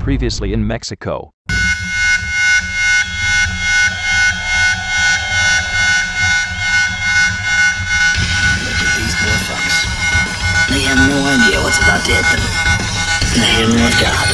previously in Mexico. Look at these poor fucks. They have no idea what's about to hit them. They have no God.